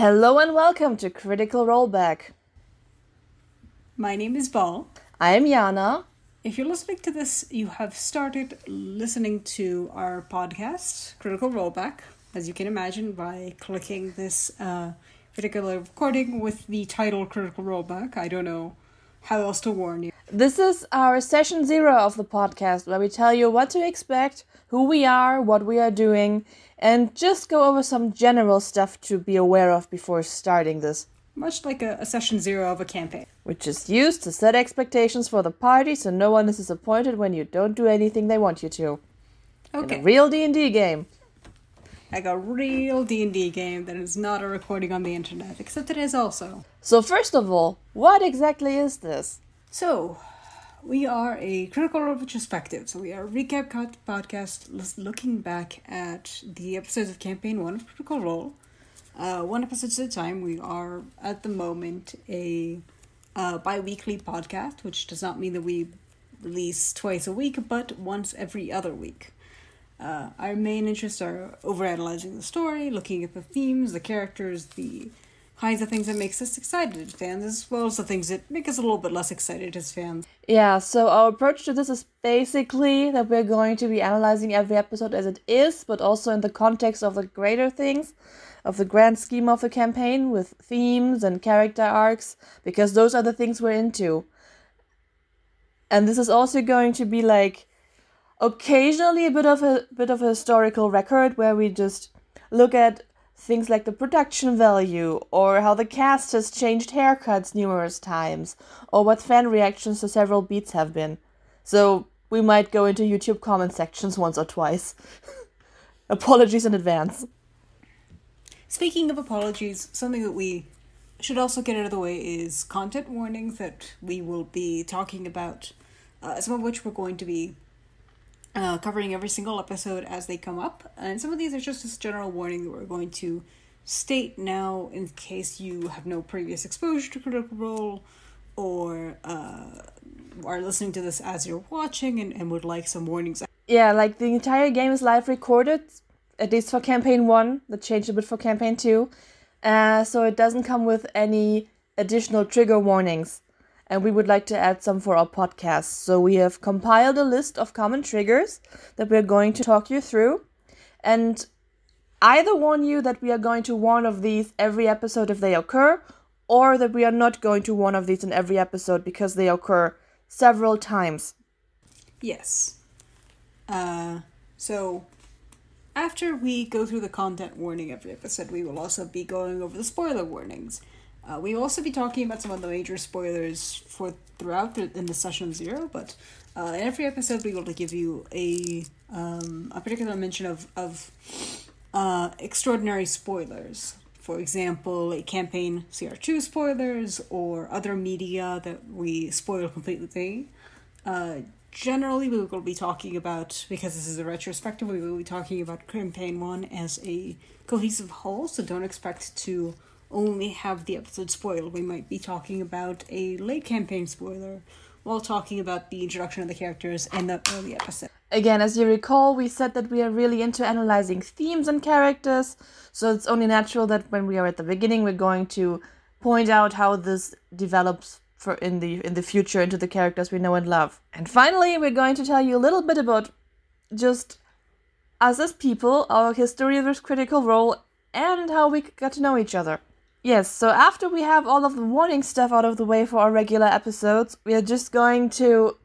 Hello and welcome to Critical Rollback. My name is Val. I am Yana. If you're listening to this, you have started listening to our podcast, Critical Rollback, as you can imagine by clicking this particular recording with the title Critical Rollback. I don't know how else to warn you. This is our session 0 of the podcast, where we tell you what to expect, who we are, what we are doing, and just go over some general stuff to be aware of before starting this. Much like a session 0 of a campaign. Which is used to set expectations for the party so no one is disappointed when you don't do anything they want you to. Okay. In a real D&D game. Like a real D&D game that is not a recording on the internet, except it is also. So first of all, what exactly is this? So, we are a Critical Role retrospective. So we are a recap podcast looking back at the episodes of Campaign 1 of Critical Role. One episode at a time. We are, at the moment, a bi-weekly podcast, which does not mean that we release twice a week, but once every other week. Our main interests are overanalyzing the story, looking at the themes, the characters, the kinds of things that makes us excited as fans, as well as the things that make us a little bit less excited as fans. Yeah, so our approach to this is basically that we're going to be analyzing every episode as it is, but also in the context of the greater things, of the grand scheme of the campaign, with themes and character arcs, because those are the things we're into. And this is also going to be like occasionally a bit of a historical record, where we just look at things like the production value, or how the cast has changed haircuts numerous times, or what fan reactions to several beats have been. So we might go into YouTube comment sections once or twice. Apologies in advance. Speaking of apologies, something that we should also get out of the way is content warnings that we will be talking about, some of which we're going to be covering every single episode as they come up. And some of these are just this general warning that we're going to state now in case you have no previous exposure to Critical Role, or are listening to this as you're watching and would like some warnings. Yeah, like the entire game is live recorded, at least for Campaign 1. That changed a bit for Campaign 2. So it doesn't come with any additional trigger warnings. And we would like to add some for our podcast. So we have compiled a list of common triggers that we're going to talk you through. And either warn you that we are going to warn of these every episode if they occur, or that we are not going to warn of these in every episode because they occur several times. Yes. So after we go through the content warning every episode, we will also be going over the spoiler warnings. We will also be talking about some of the major spoilers for throughout in the session 0, but in every episode we will give you a particular mention of extraordinary spoilers. For example, a campaign CR2 spoilers, or other media that we spoil completely. Generally we will be talking about, because this is a retrospective, we will be talking about Campaign 1 as a cohesive whole, so don't expect to only have the episode spoiled. We might be talking about a late campaign spoiler while talking about the introduction of the characters and the early episode. Again, as you recall, we said that we are really into analyzing themes and characters, so it's only natural that when we are at the beginning, we're going to point out how this develops for in the future into the characters we know and love. And finally, we're going to tell you a little bit about just us as people, our history with Critical Role, and how we got to know each other. Yes, so after we have all of the warning stuff out of the way for our regular episodes, we are just going to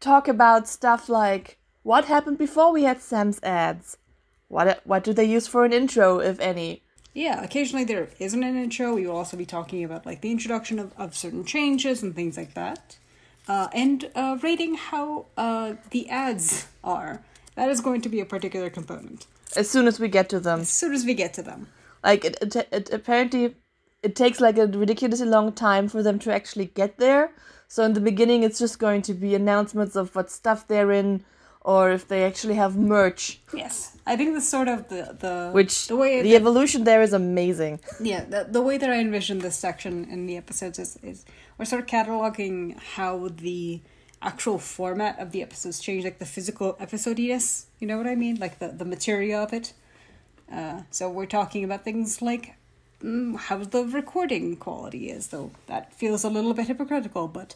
talk about stuff like what happened before we had Sam's ads. What do they use for an intro, if any? Yeah, occasionally there isn't an intro. We will also be talking about like the introduction of certain changes and things like that. And rating how the ads are. That is going to be a particular component. As soon as we get to them. As soon as we get to them. Like, it apparently, it takes like a ridiculously long time for them to actually get there. So in the beginning, it's just going to be announcements of what stuff they're in, or if they actually have merch. Yes, I think that's sort of the evolution there is amazing. Yeah, the way that I envision this section in the episodes is we're sort of cataloging how the actual format of the episodes change, like the physical episodiness, you know what I mean? Like the material of it. So we're talking about things like how the recording quality is, though that feels a little bit hypocritical, but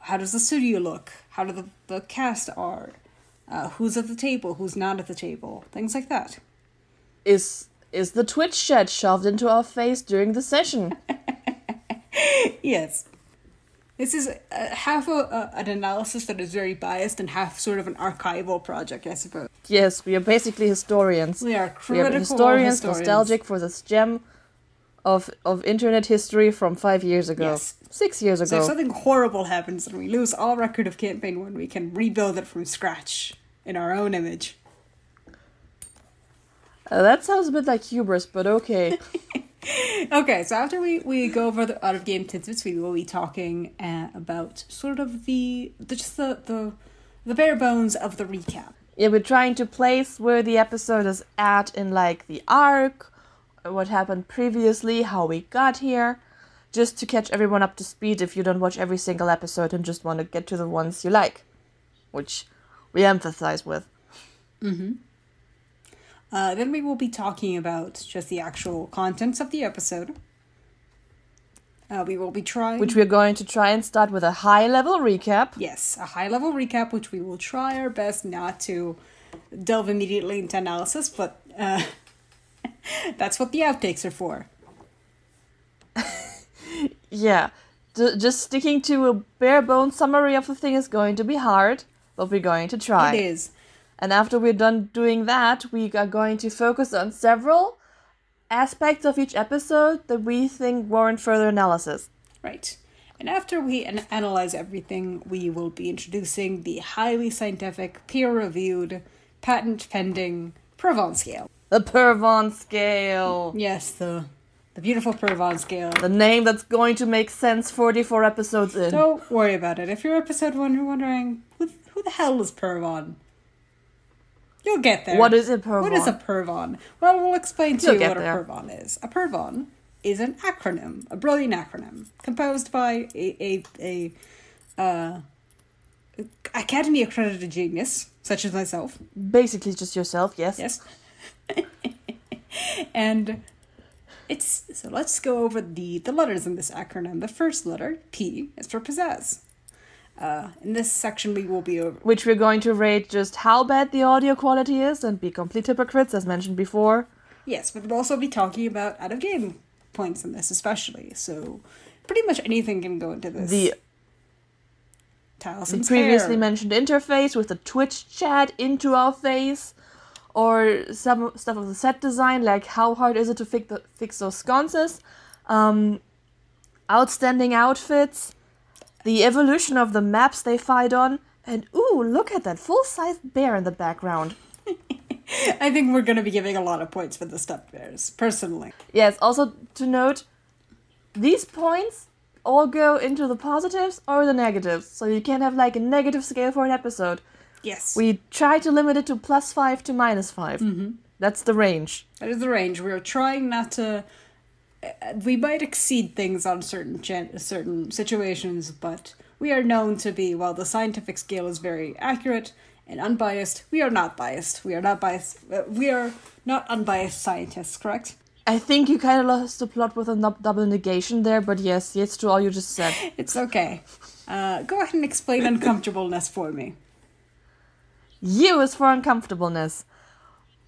how does the studio look? How do the cast are? Who's at the table? Who's not at the table? Things like that. Is the Twitch chat shoved into our face during the session? Yes. This is half an analysis that is very biased and half sort of an archival project, I suppose. Yes, we are basically historians. We are critical historians, nostalgic for this gem of internet history from 5 years ago. Yes. 6 years ago. So if something horrible happens and we lose all record of Campaign 1, we can rebuild it from scratch in our own image. That sounds a bit like hubris, but okay. Okay, so after we go over the out-of-game tidbits, we will be talking about sort of the bare bones of the recap. Yeah, we're trying to place where the episode is at in, like, the arc, what happened previously, how we got here, just to catch everyone up to speed if you don't watch every single episode and just want to get to the ones you like, which we emphasize with. Mm-hmm. Then we will be talking about just the actual contents of the episode. We will be trying... Which we're going to try and start with a high-level recap. Yes, a high-level recap, which we will try our best not to delve immediately into analysis, but that's what the outtakes are for. Yeah, just sticking to a bare-bones summary of the thing is going to be hard, but we're going to try. It is. And after we're done doing that, we are going to focus on several aspects of each episode that we think warrant further analysis. Right. And after we analyze everything, we will be introducing the highly scientific, peer-reviewed, patent-pending Purvan scale. The Purvan scale. Yes, the beautiful Purvan scale. The name that's going to make sense 44 episodes in. Don't worry about it. If you're episode 1, you're wondering, who the hell is Purvan? You'll get there. What is a Purvan? What is a Purvan? Well, we'll explain to you what a Purvan is. A Purvan is an acronym, a brilliant acronym, composed by a Academy-accredited genius, such as myself. Basically just yourself, yes. Yes. And it's... So let's go over the letters in this acronym. The first letter, P, is for possess. In this section we will be over... Which we're going to rate just how bad the audio quality is and be complete hypocrites, as mentioned before. Yes, but we'll also be talking about out-of-game points in this especially, so pretty much anything can go into this. The previously mentioned interface with the Twitch chat into our face, or some stuff of the set design, like how hard is it to fix those sconces, outstanding outfits... The evolution of the maps they fight on, and ooh, look at that full-sized bear in the background. I think we're going to be giving a lot of points for the stuffed bears, personally. Yes, also to note, these points all go into the positives or the negatives, so you can't have like a negative scale for an episode. Yes. We try to limit it to +5 to -5. Mm-hmm. That's the range. That is the range. We're trying not to... We might exceed things on certain situations, but we are known to be, while the scientific scale is very accurate and unbiased, we are not biased. We are not unbiased scientists, correct? I think you kind of lost the plot with a double negation there, but yes to all you just said. It's okay. Go ahead and explain uncomfortableness for me. U is for uncomfortableness,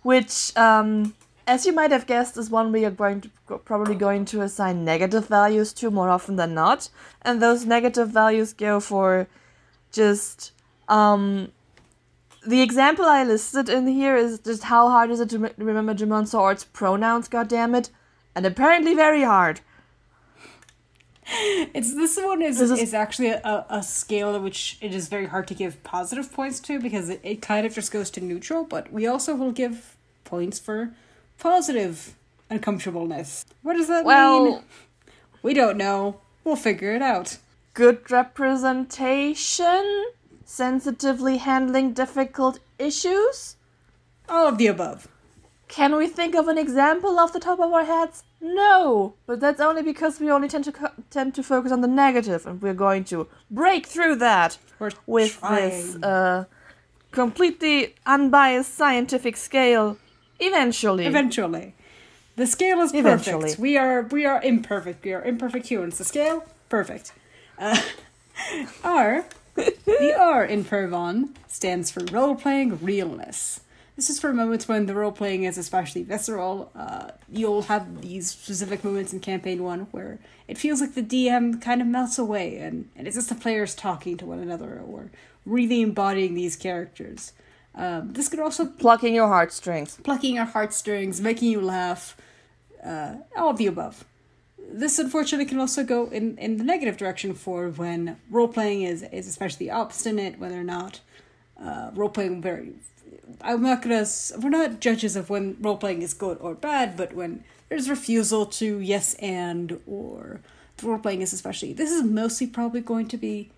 which... As you might have guessed, is one we are probably going to assign negative values to more often than not. And those negative values go for just... the example I listed in here is just how hard is it to remember Jimon Sword's pronouns, goddammit. And apparently very hard. This one is actually a scale in which it is very hard to give positive points to, because it kind of just goes to neutral, but we also will give points for... positive uncomfortableness. What does that mean? We don't know. We'll figure it out. Good representation? Sensitively handling difficult issues? All of the above. Can we think of an example off the top of our heads? No, but that's only because we only tend to focus on the negative, and we're going to break through that with this completely unbiased scientific scale. Eventually. The scale is perfect. Eventually. We are imperfect. We are imperfect humans. The scale, perfect. R, the R in Purvan stands for role-playing realness. This is for moments when the role-playing is especially visceral. You'll have these specific moments in Campaign 1 where it feels like the DM kind of melts away and it's just the players talking to one another or really embodying these characters. This could also... Plucking your heartstrings, making you laugh, all of the above. This, unfortunately, can also go in the negative direction for when role-playing is especially obstinate, whether or not role-playing very... We're not judges of when role-playing is good or bad, but when there's refusal to yes and, or the role-playing is especially... This is mostly probably going to be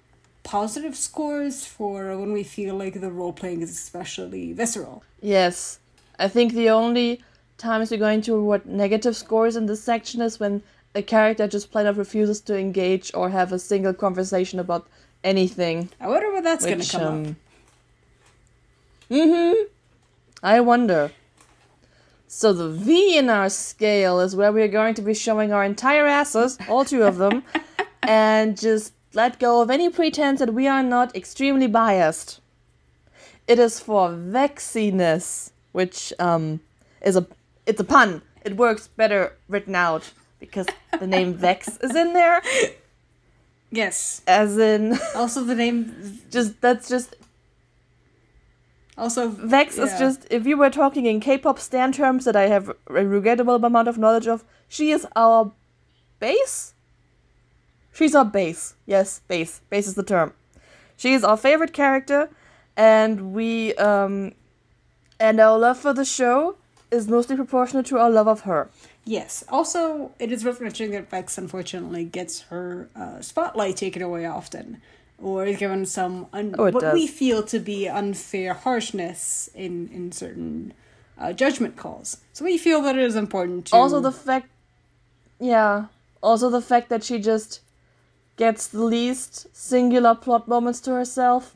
positive scores for when we feel like the role-playing is especially visceral. Yes. I think the only times we're going to reward negative scores in this section is when a character just plain out refuses to engage or have a single conversation about anything. I wonder where that's going to come up. I wonder. So the V in our scale is where we're going to be showing our entire asses, all two of them, and just let go of any pretense that we are not extremely biased. It is for vexiness, which it's a pun. It works better written out because the name Vex is in there. Yes. As in also the name Vex is just, if you were talking in K-pop stan terms that I have a regrettable amount of knowledge of, she is our base? She's our base. Yes, base. Base is the term. She is our favorite character, and we, and our love for the show is mostly proportional to our love of her. Yes. Also, it is worth mentioning that Vex, unfortunately, gets her spotlight taken away often. Or is given some we feel to be unfair harshness in certain judgment calls. So we feel that it is important to... Also the fact that she just gets the least singular plot moments to herself.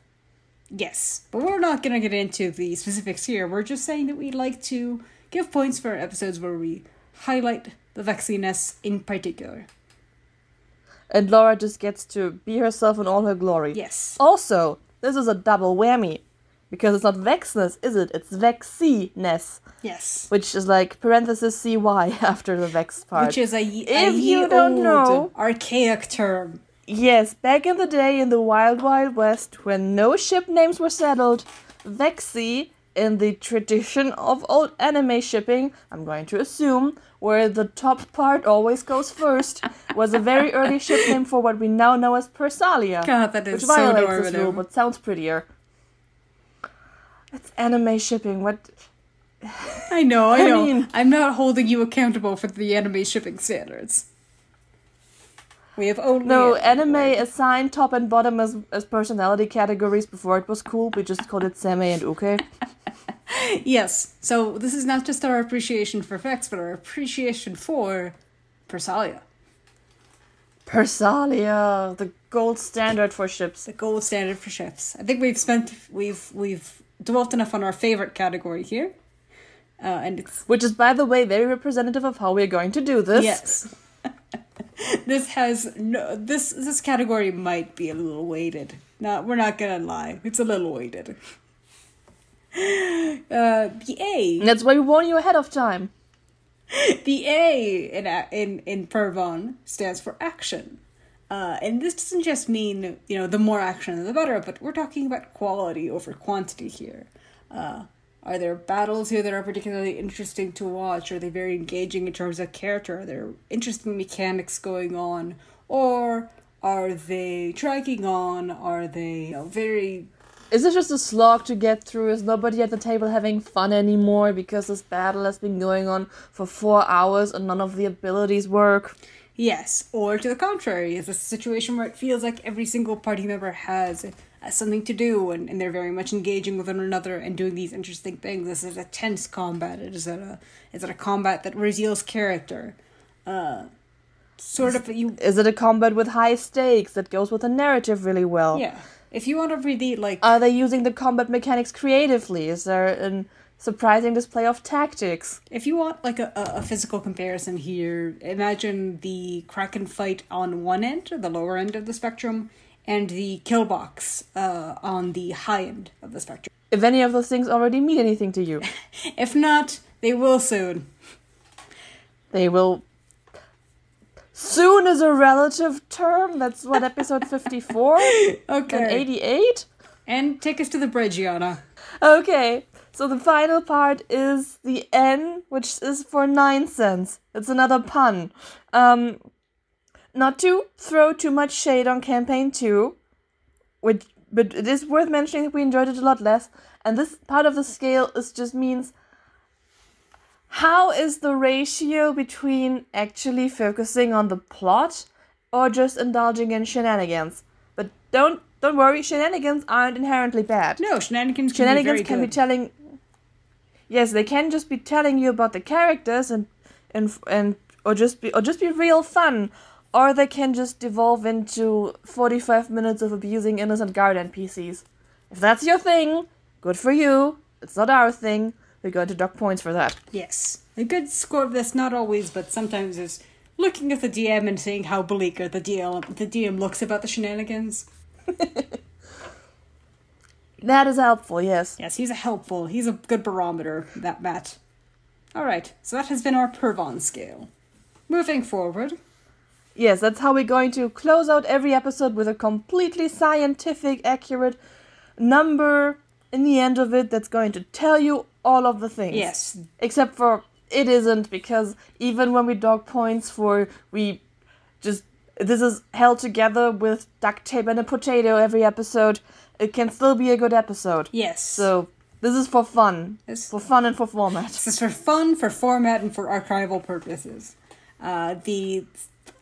Yes, but we're not going to get into the specifics here. We're just saying that we'd like to give points for episodes where we highlight the vexiness in particular. And Laura just gets to be herself in all her glory. Yes. Also, this is a double whammy. Because it's not vexness, is it? It's vexiness. Yes. Which is like parenthesis CY after the vex part. Which is an archaic term. Yes, back in the day in the Wild Wild West, when no ship names were settled, vexi, in the tradition of old anime shipping, I'm going to assume, where the top part always goes first, was a very early ship name for what we now know as Persalia. God, that is so adorable. Which violates this rule, but sounds prettier. It's anime shipping, what... I know. I mean, I'm not holding you accountable for the anime shipping standards. We have only... No, anime assigned top and bottom as personality categories before it was cool. We just called it Same and Uke. Yes, so this is not just our appreciation for Vex, but our appreciation for Persalia. Persalia, the gold standard for ships. The gold standard for ships. I think we've dwelt enough on our favorite category here, which is, by the way, very representative of how we're going to do this. Yes. This category might be a little weighted. No, we're not gonna lie. It's a little weighted. The A. That's why we warn you ahead of time. The A in Purvan stands for action, and this doesn't just mean the more action the better, but we're talking about quality over quantity here. Are there battles here that are particularly interesting to watch? Are they very engaging in terms of character? Are there interesting mechanics going on? Or are they dragging on? Are they very... Is this just a slog to get through? Is nobody at the table having fun anymore because this battle has been going on for 4 hours and none of the abilities work? Yes, or to the contrary, is this a situation where it feels like every single party member has something to do, and they're very much engaging with one another and doing these interesting things. This is a tense combat. Is it a combat that reveals character? Is it a combat with high stakes that goes with the narrative really well? Yeah. If you want to really, like... Are they using the combat mechanics creatively? Is there an surprising display of tactics. If you want like a physical comparison here, imagine the Kraken fight on one end, the lower end of the spectrum, and the kill box on the high end of the spectrum. If any of those things already mean anything to you. If not, they will soon. They will. Soon is a relative term. That's what, episode 54? Okay. And 88? And take us to the bridge, Yana. Okay. So the final part is the N, which is for 9 cents. It's another pun. Not to throw too much shade on Campaign 2, but it is worth mentioning that we enjoyed it a lot less. And this part of the scale is just means, how is the ratio between actually focusing on the plot or just indulging in shenanigans? But don't worry, shenanigans aren't inherently bad. No, shenanigans can be telling. Yes, they can just be telling you about the characters or just be real fun. Or they can just devolve into 45 minutes of abusing innocent guard NPCs. If that's your thing, good for you. It's not our thing. We're going to dock points for that. Yes. A good score of this, not always, but sometimes, is looking at the DM and seeing how beleaguered the DM looks about the shenanigans. That is helpful, yes. Yes, he's a good barometer, that Matt. All right, so that has been our Purvan scale. Moving forward. Yes, that's how we're going to close out every episode, with a completely scientific, accurate number in the end of it that's going to tell you all of the things. Yes. Except for it isn't, because even when we dock points for, this is held together with duct tape and a potato every episode, it can still be a good episode. Yes. So this is for fun. For fun and for format. This is for fun, for format, and for archival purposes. The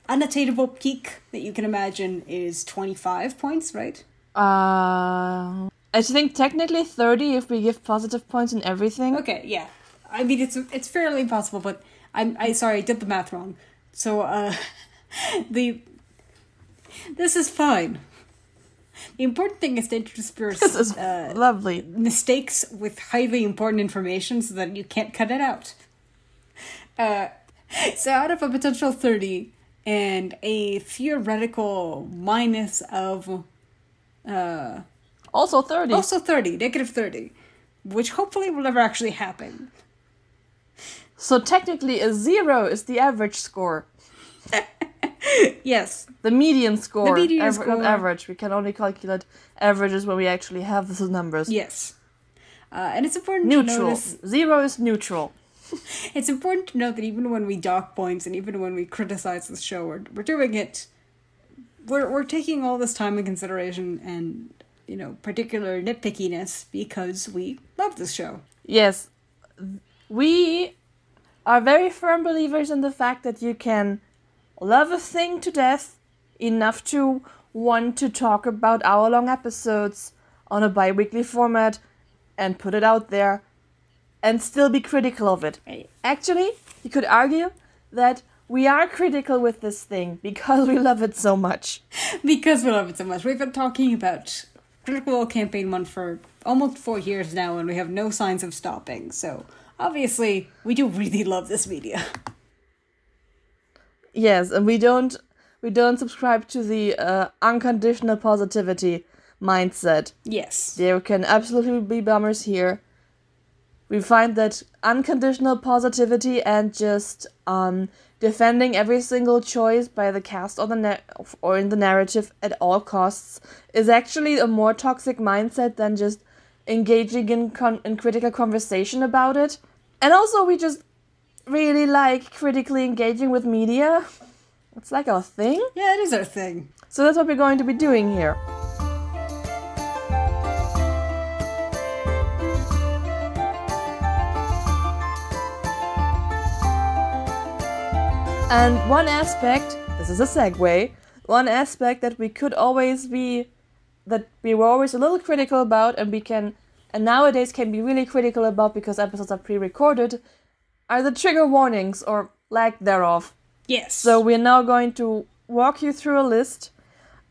unattainable peak that you can imagine is 25 points, right? I think technically 30 if we give positive points in everything. Okay, yeah. I mean, it's fairly impossible, but sorry, I did the math wrong. So, this is fine. The important thing is to intersperse mistakes with highly important information so that you can't cut it out. So out of a potential 30 and a theoretical minus of also 30, negative 30, which hopefully will never actually happen. So technically a 0 is the average score. Yes. The median score. The median score. Not average. We can only calculate averages when we actually have those numbers. Yes. And it's important to notice. 0 is neutral. It's important to note that even when we dock points and even when we criticize this show, we're doing it. We're taking all this time in consideration and, you know, particular nitpickiness, because we love this show. Yes. We are very firm believers in the fact that you can love a thing to death enough to want to talk about hour-long episodes on a bi-weekly format and put it out there and still be critical of it. Actually, you could argue that we are critical with this thing because we love it so much. Because we love it so much. We've been talking about Critical Role Campaign 1 for almost 4 years now, and we have no signs of stopping. So obviously, we do really love this media. Yes, and we don't subscribe to the unconditional positivity mindset. Yes. There can absolutely be bummers here. We find that unconditional positivity and just defending every single choice by the cast or in the narrative at all costs is actually a more toxic mindset than just engaging in critical conversation about it. And also we just really like critically engaging with media. It's like our thing. Yeah, it is our thing. So that's what we're going to be doing here. And one aspect, this is a segue, one aspect that we could always be, that we were always a little critical about, and we can, and nowadays can be really critical about because episodes are pre-recorded, are the trigger warnings, or lack thereof. Yes. So we're now going to walk you through a list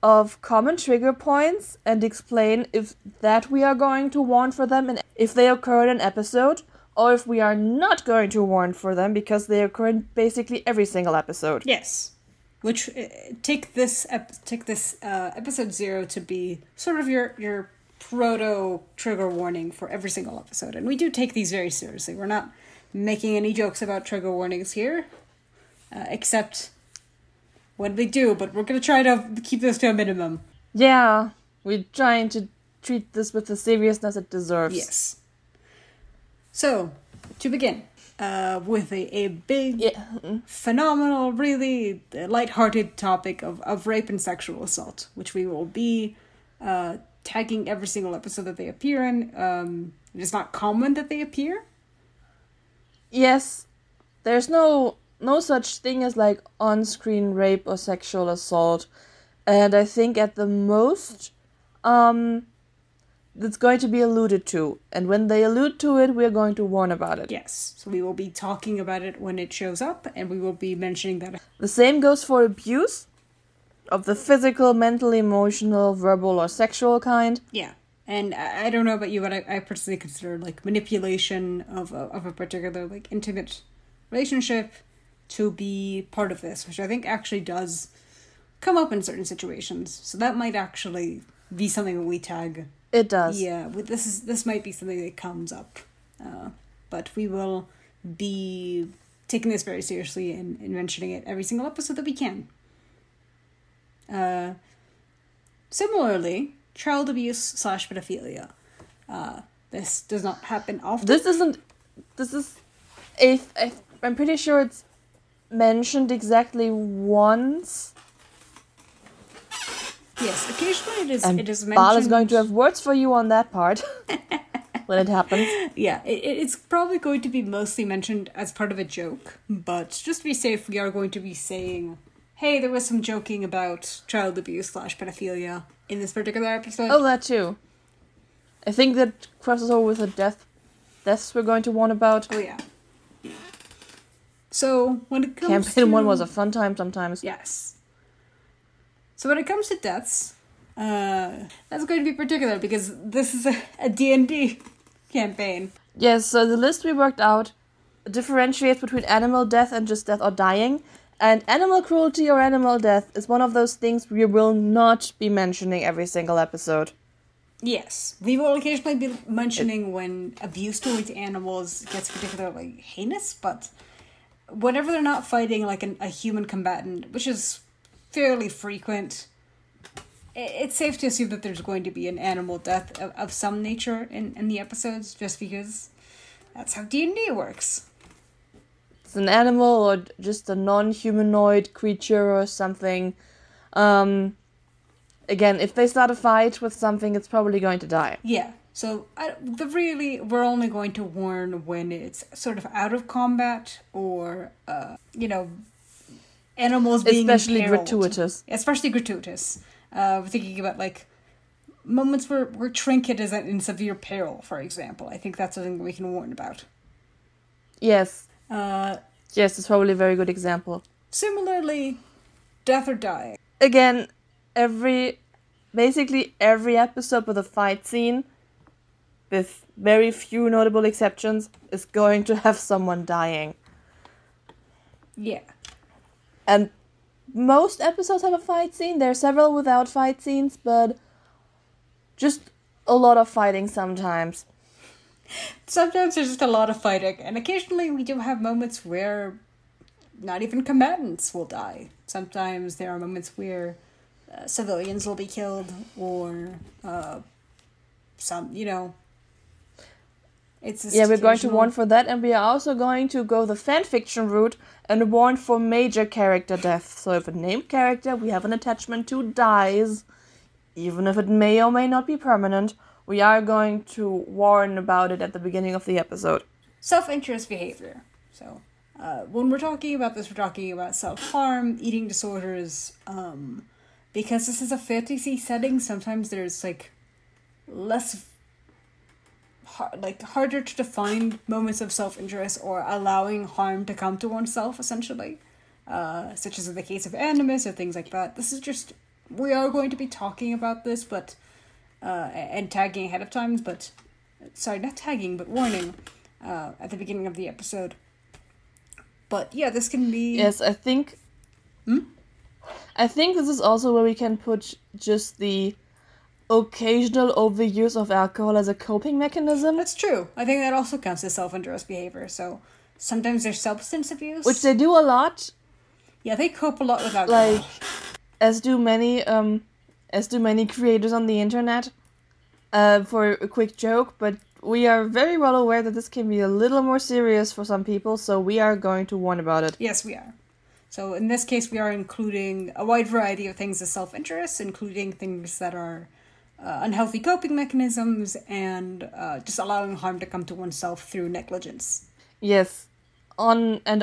of common trigger points and explain if that we are going to warn for them and if they occur in an episode, or if we are not going to warn for them, because they occur in basically every single episode. Yes. Which, take this episode 0 to be sort of your proto-trigger warning for every single episode. And we do take these very seriously. We're not making any jokes about trigger warnings here, except when we do. But we're going to try to keep this to a minimum. Yeah, we're trying to treat this with the seriousness it deserves. Yes. So, to begin... with a big, phenomenal, really lighthearted topic of rape and sexual assault, which we will be tagging every single episode that they appear in. It's not common that they appear. Yes, there's no such thing as like on-screen rape or sexual assault, and I think at the most, that's going to be alluded to. And when they allude to it, we're going to warn about it. Yes. So we will be talking about it when it shows up, and we will be mentioning that. The same goes for abuse of the physical, mental, emotional, verbal, or sexual kind. Yeah. And I don't know about you, but I personally consider like manipulation of a particular like intimate relationship to be part of this, which I think actually does come up in certain situations. So that might actually be something that we tag. It does. Yeah, this might be something that comes up. But we will be taking this very seriously and mentioning it every single episode that we can. Similarly, child abuse / pedophilia. This does not happen often. I'm pretty sure it's mentioned exactly once. Yes, occasionally it is mentioned. Bal is going to have words for you on that part when it happens. Yeah, it's probably going to be mostly mentioned as part of a joke, but just to be safe, we are going to be saying, hey, there was some joking about child abuse / pedophilia in this particular episode. Oh, that too. I think that crosses over with the deaths we're going to warn about. Oh, yeah. So, when it comes Campaign 1 was a fun time sometimes. Yes. So when it comes to deaths, that's going to be particular because this is a D&D campaign. Yes, so the list we worked out differentiates between animal death and just death or dying. And animal cruelty or animal death is one of those things we will not be mentioning every single episode. Yes, we will occasionally be mentioning when abuse towards animals gets particularly heinous, but whenever they're not fighting like a human combatant, which is fairly frequent, it's safe to assume that there's going to be an animal death of some nature in the episodes, just because that's how D&D works. It's an animal or just a non-humanoid creature or something. Again, if they start a fight with something, it's probably going to die. Yeah, so we're only going to warn when it's sort of out of combat or, animals being especially gratuitous. We're thinking about like moments where Trinket is in severe peril, for example. I think that's something we can warn about. Yes. Yes, it's probably a very good example. Similarly, death or dying. Again, basically every episode with a fight scene, with very few notable exceptions, is going to have someone dying. Yeah. And most episodes have a fight scene. There are several without fight scenes, but just a lot of fighting sometimes. Sometimes there's just a lot of fighting. And occasionally we do have moments where not even combatants will die. Sometimes there are moments where civilians will be killed or Yeah, we're going to warn for that, and we are also going to go the fanfiction route and warn for major character death. So if a named character we have an attachment to dies, even if it may or may not be permanent, we are going to warn about it at the beginning of the episode. Self-interest behavior. So when we're talking about this, we're talking about self-harm, eating disorders, because this is a fantasy setting, sometimes there's like less... harder to define moments of self-interest or allowing harm to come to oneself, essentially, such as in the case of animus or things like that. This is just, we are going to be talking about this, but, and tagging ahead of times, but warning, at the beginning of the episode. But yeah, this can be... Yes, I think... I think this is also where we can put just the occasional overuse of alcohol as a coping mechanism. That's true. I think that also counts as self-induced behavior, so sometimes there's substance abuse. Which they do a lot. Yeah, they cope a lot with alcohol. Like, as do many creators on the internet, for a quick joke, but we are very well aware that this can be a little more serious for some people, so we are going to warn about it. Yes, we are. So in this case, we are including a wide variety of things as self-interest, including things that are unhealthy coping mechanisms and just allowing harm to come to oneself through negligence. Yes. On an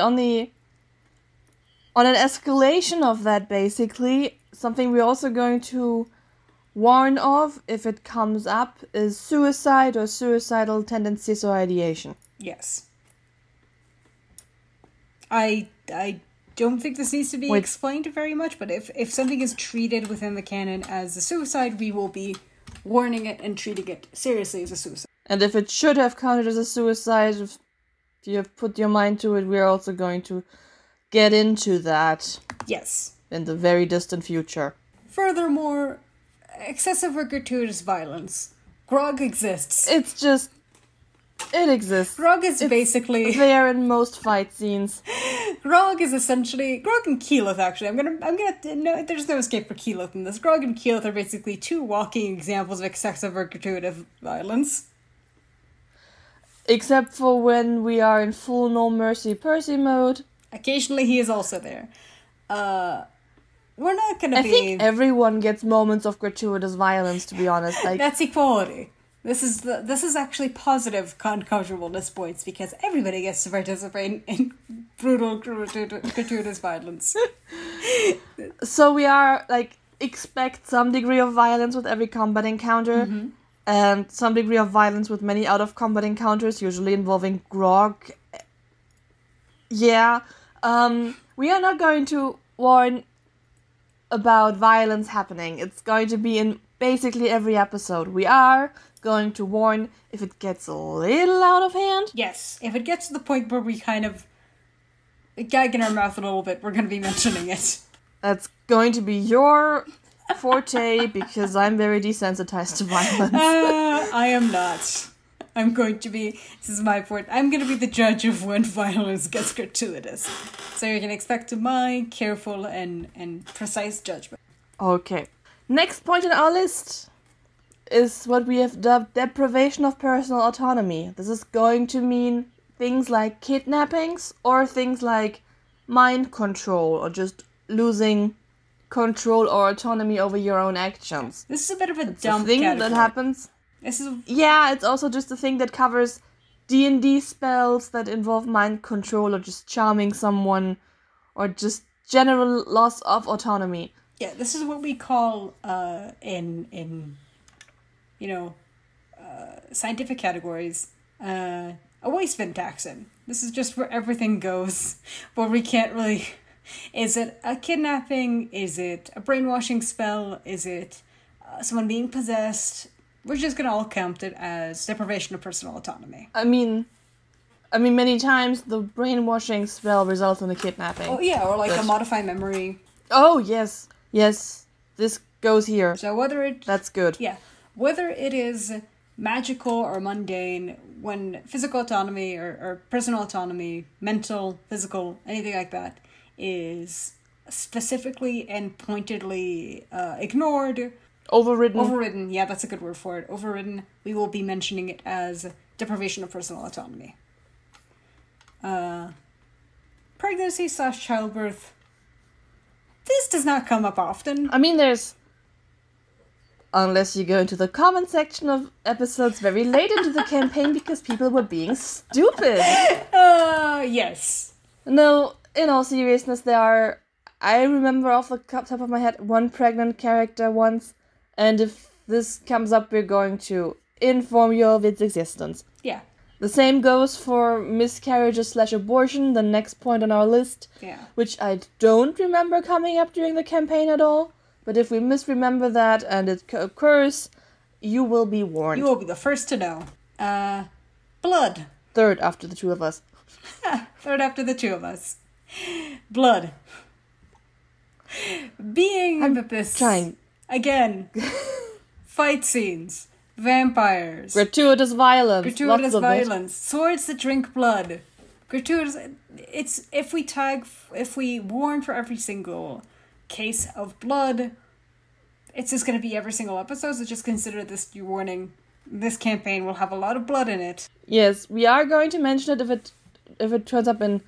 escalation of that, basically, something we're also going to warn of, if it comes up, is suicide or suicidal tendencies or ideation. Yes. I don't think this needs to be explained very much, but if something is treated within the canon as a suicide, we will be warning it and treating it seriously as a suicide. And if it should have counted as a suicide, if you have put your mind to it, we're also going to get into that. Yes. In the very distant future. Furthermore, excessive or gratuitous violence. Grog exists. It exists. Grog is basically there in most fight scenes. Grog is essentially Grog and Keyleth. Actually, I'm gonna. No, there's no escape for Keyleth in this. Grog and Keyleth are basically two walking examples of excessive or gratuitous violence. Except for when we are in full no mercy Percy mode. Occasionally, he is also there. We're not gonna. I think everyone gets moments of gratuitous violence. To be honest, like that's equality. This is actually positive uncomfortableness points because everybody gets to participate in brutal, gratuitous violence. So we are, like, expect some degree of violence with every combat encounter, and some degree of violence with many out-of-combat encounters, usually involving grog. Yeah. We are not going to warn about violence happening. It's going to be in basically every episode. We are going to warn if it gets a little out of hand. Yes, if it gets to the point where we kind of gag in our mouth a little bit, we're going to be mentioning it. That's going to be your forte because I'm very desensitized to violence. I am not. This is my forte. I'm going to be the judge of when violence gets gratuitous. So you can expect my careful and precise judgment. Okay. Next point on our list is what we have dubbed deprivation of personal autonomy. This is going to mean things like kidnappings or things like mind control or just losing control or autonomy over your own actions. This is a bit of a dumb thing category that happens. Yeah, it's also just a thing that covers D&D spells that involve mind control or just charming someone or just general loss of autonomy. Yeah, this is what we call in you know, scientific categories, a waste bin taxon. This is just where everything goes, where we can't really... Is it a kidnapping? Is it a brainwashing spell? Is it someone being possessed? We're just going to all count it as deprivation of personal autonomy. I mean, many times the brainwashing spell results in a kidnapping. Oh, yeah, or like a modify memory. Oh, yes, yes, this goes here. So whether it... That's good. Yeah. Whether it is magical or mundane, when physical autonomy or personal autonomy, mental, physical, anything like that, is specifically and pointedly ignored. Overridden. Overridden, yeah, that's a good word for it. Overridden, we will be mentioning it as deprivation of personal autonomy. Pregnancy/childbirth. This does not come up often. I mean, there's... Unless you go into the comment section of episodes very late into the campaign because people were being stupid. Yes. No, in all seriousness, there are... I remember off the top of my head one pregnant character once, and if this comes up, we're going to inform you of its existence. Yeah. The same goes for miscarriages/abortion, the next point on our list, yeah, which I don't remember coming up during the campaign at all. But if we misremember that and it occurs, you will be warned. You will be the first to know. Blood. Third after the two of us. Third after the two of us. Blood. Again. Fight scenes. Vampires. Gratuitous violence. Gratuitous violence. Swords that drink blood. Gratuitous. It's if we warn for every single case of blood, it's just going to be every single episode. So just consider this your warning. This campaign will have a lot of blood in it. Yes, we are going to mention it if it turns up in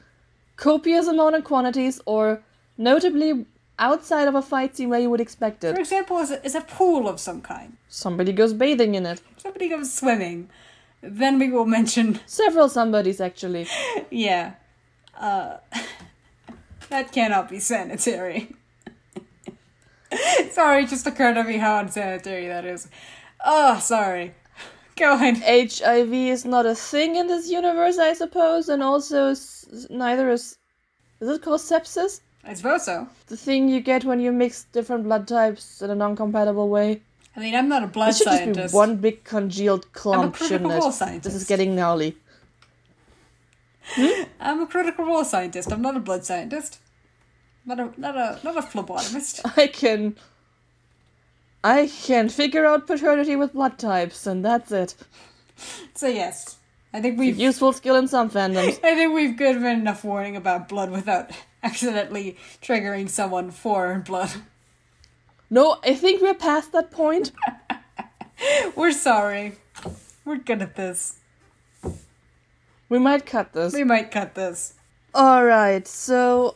copious amount of quantities or notably outside of a fight scene where you would expect it. For example, is a pool of some kind. Somebody goes bathing in it. Somebody goes swimming. Then we will mention... Several somebodies, actually. Yeah. That cannot be sanitary. Sorry, it just occurred to me how unsanitary that is. Oh, sorry. Go ahead. HIV is not a thing in this universe, I suppose, and also neither is... Is it called sepsis? I suppose so. The thing you get when you mix different blood types in a non-compatible way. I mean, I'm not a blood scientist. It should just be one big congealed clump, shouldn't it? I'm a critical role scientist. This is getting gnarly. I'm a critical role scientist. I'm not a blood scientist. Not a phlebotomist. I can figure out paternity with blood types, and that's it. So yes, I think we've... Useful skill in some fandoms. I think we've given enough warning about blood without accidentally triggering someone for blood. No, I think we're past that point. We're sorry. We're good at this. We might cut this. Alright, so...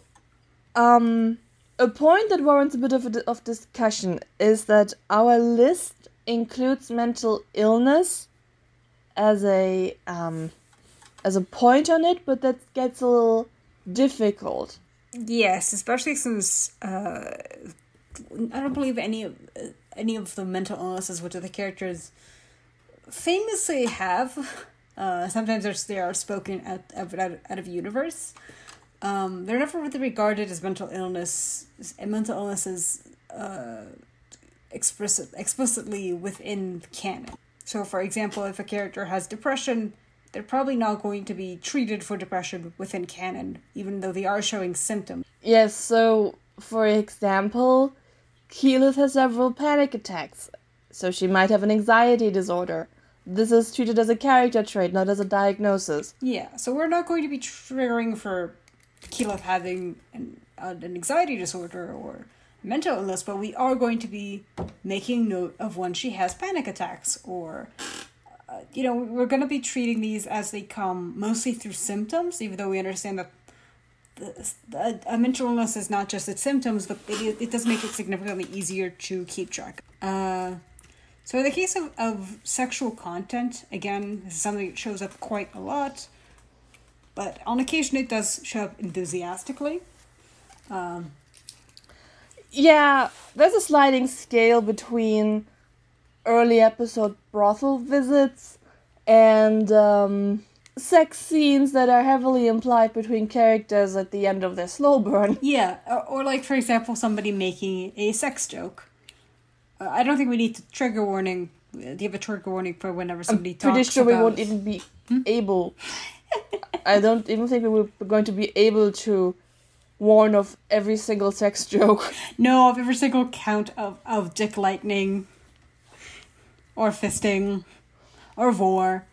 A point that warrants a bit of discussion is that our list includes mental illness as a point on it, but that gets a little difficult. Yes, especially since I don't believe any of the mental illnesses which the characters famously have. Sometimes they are spoken out of universe. They're never really regarded as mental illnesses explicitly within canon. So, for example, if a character has depression, they're probably not going to be treated for depression within canon, even though they are showing symptoms. Yes, so, for example, Keyleth has several panic attacks, so she might have an anxiety disorder. This is treated as a character trait, not as a diagnosis. Yeah, so we're not going to be triggering for Keyleth having an anxiety disorder or mental illness, but we are going to be making note of when she has panic attacks or, we're going to be treating these as they come mostly through symptoms, even though we understand that a mental illness is not just its symptoms, but it does make it significantly easier to keep track. So in the case of sexual content, again, this is something that shows up quite a lot, but on occasion it does show up enthusiastically. Yeah, there's a sliding scale between early episode brothel visits and sex scenes that are heavily implied between characters at the end of their slow burn. Yeah, or like, for example, somebody making a sex joke. I don't think we need to trigger warning. Do you have a trigger warning for whenever somebody talks about... I'm pretty sure we won't even be able... I don't even think we were going to be able to warn of every single sex joke. No, of every single count of dick lightning. Or fisting. Or vor.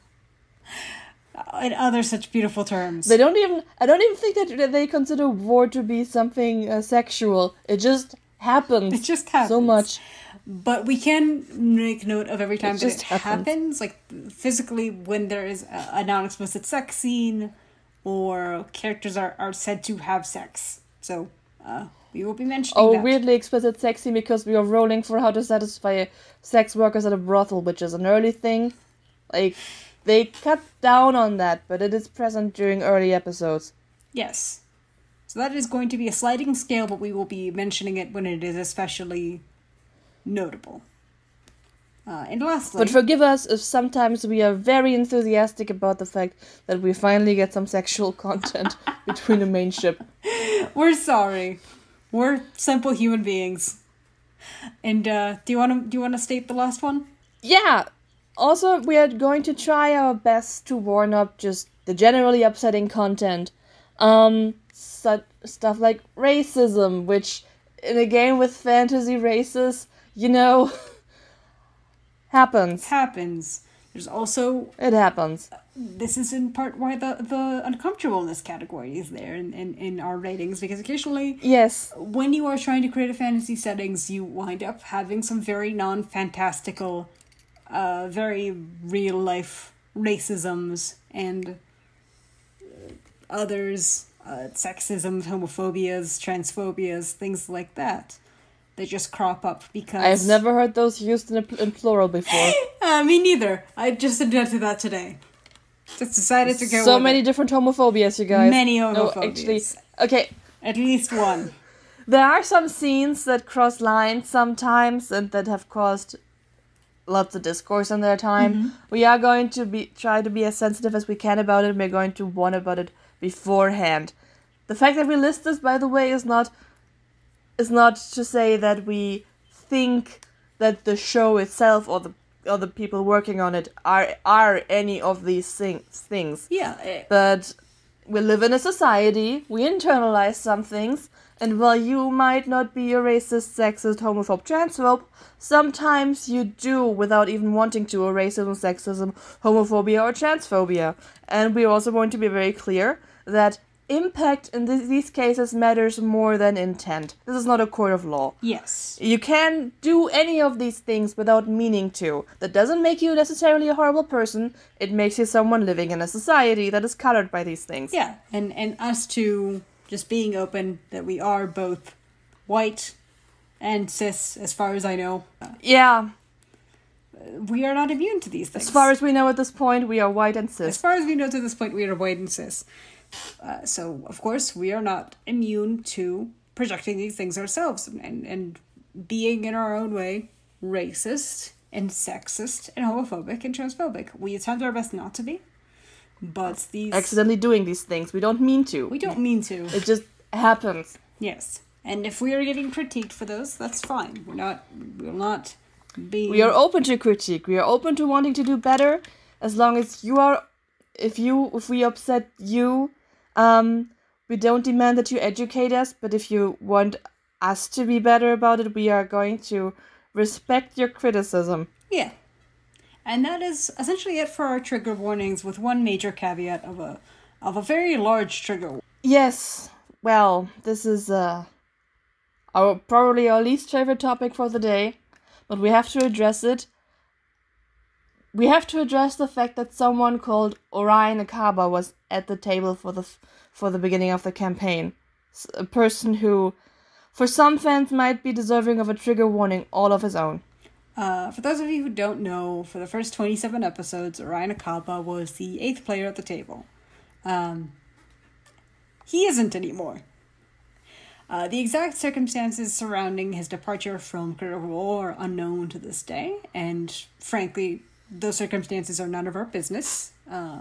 And other such beautiful terms. I don't even think that they consider vor to be something sexual. It just happens. It just happens. So much. But we can make note of every time it happens, like physically when there is a non-explicit sex scene or characters are said to have sex. So we will be mentioning that. Oh, weirdly explicit sex scene because we are rolling for how to satisfy sex workers at a brothel, which is an early thing. Like, they cut down on that, but it is present during early episodes. Yes. So that is going to be a sliding scale, but we will be mentioning it when it is especially... notable. And lastly... But forgive us if sometimes we are very enthusiastic about the fact that we finally get some sexual content between the main ship. We're sorry. We're simple human beings. And do you want to state the last one? Yeah. Also, we are going to try our best to warn up just the generally upsetting content, stuff like racism, which in a game with fantasy races, you know, happens. There's also... It happens. This is in part why the uncomfortableness category is there in our ratings, because occasionally... Yes. When you are trying to create a fantasy settings, you wind up having some very non-fantastical, very real-life racisms and others, sexisms, homophobias, transphobias, things like that. They just crop up because... I've never heard those used in plural before. Me neither. I just admitted to that today. Just decided to go... So many different homophobias, you guys. Many homophobias. No, actually, okay. At least one. There are some scenes that cross lines sometimes and that have caused lots of discourse in their time. Mm-hmm. We are going to try to be as sensitive as we can about it. We're going to warn about it beforehand. The fact that we list this, by the way, is not to say that we think that the show itself or the people working on it are any of these things. Yeah. But we live in a society, we internalize some things, and while you might not be a racist, sexist, homophobe, transphobe, sometimes you do, without even wanting to, a racism, sexism, homophobia, or transphobia. And we're also going to be very clear that impact in these cases matters more than intent. This is not a court of law. Yes. You can do any of these things without meaning to. That doesn't make you necessarily a horrible person. It makes you someone living in a society that is colored by these things. Yeah, and us to just being open that we are both white and cis, as far as I know. Yeah. We are not immune to these things. As far as we know at this point, we are white and cis. As far as we know to this point, we are white and cis. So, of course, we are not immune to projecting these things ourselves and being, in our own way, racist and sexist and homophobic and transphobic. We attempt our best not to be, but these... Accidentally doing these things. We don't mean to. We don't mean to. It just happens. Yes. And if we are getting critiqued for those, that's fine. We'll not be... We are open to critique. We are open to wanting to do better, as long as you are... If we upset you, we don't demand that you educate us, but if you want us to be better about it, we are going to respect your criticism. Yeah. And that is essentially it for our trigger warnings, with one major caveat of a very large trigger. Yes. Well, this is probably our least favorite topic for the day, but we have to address it. We have to address the fact that someone called Orion Akaba was at the table for the beginning of the campaign. A person who, for some fans, might be deserving of a trigger warning all of his own. For those of you who don't know, for the first 27 episodes, Orion Akaba was the 8th player at the table. He isn't anymore. The exact circumstances surrounding his departure from Critical Role are unknown to this day, and frankly... Those circumstances are none of our business, but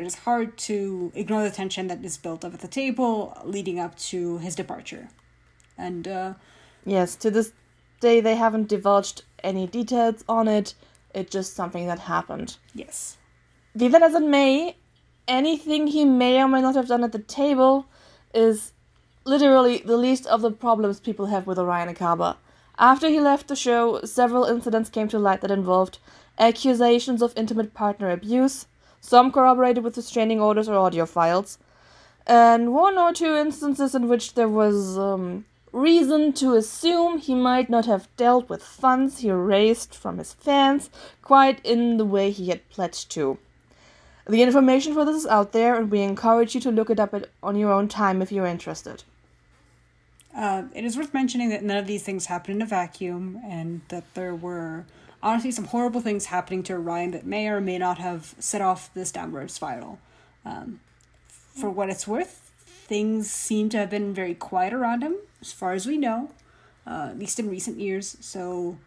it is hard to ignore the tension that is built up at the table leading up to his departure. And yes, to this day they haven't divulged any details on it. It's just something that happened. Yes. Be that as it may, anything he may or may not have done at the table is literally the least of the problems people have with Orion Akaba. After he left the show, several incidents came to light that involved accusations of intimate partner abuse, some corroborated with restraining orders or audio files, and one or two instances in which there was reason to assume he might not have dealt with funds he raised from his fans quite in the way he had pledged to. The information for this is out there, and we encourage you to look it up on your own time if you're interested. It is worth mentioning that none of these things happened in a vacuum, and that there were honestly some horrible things happening to Orion that may or may not have set off this downward spiral. For what it's worth, things seem to have been very quiet around him, as far as we know, at least in recent years, so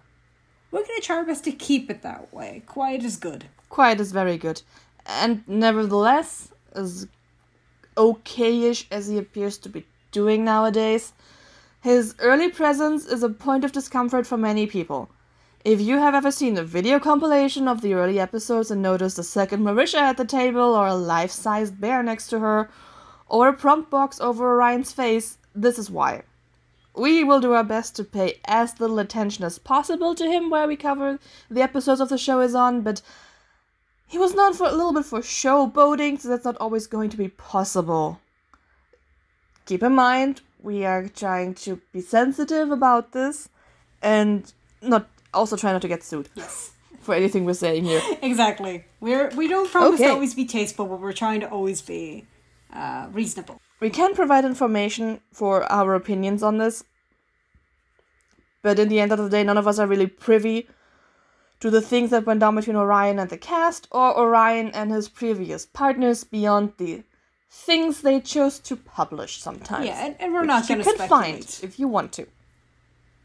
we're going to try our best to keep it that way. Quiet is good. Quiet is very good. And nevertheless, as okay-ish as he appears to be doing nowadays, his early presence is a point of discomfort for many people. If you have ever seen a video compilation of the early episodes and noticed a second Marisha at the table or a life-sized bear next to her or a prompt box over Orion's face, this is why. We will do our best to pay as little attention as possible to him where we cover the episodes of the show is on, but he was known for a little bit for showboating, so that's not always going to be possible. Keep in mind, we are trying to be sensitive about this and also try not to get sued. Yes. For anything we're saying here. Exactly. We don't promise to always be tasteful, but we're trying to always be reasonable. We can provide information for our opinions on this, but in the end of the day, none of us are really privy to the things that went down between Orion and the cast, or Orion and his previous partners beyond the things they chose to publish sometimes. Yeah, and we're not going to speculate. You can find if you want to.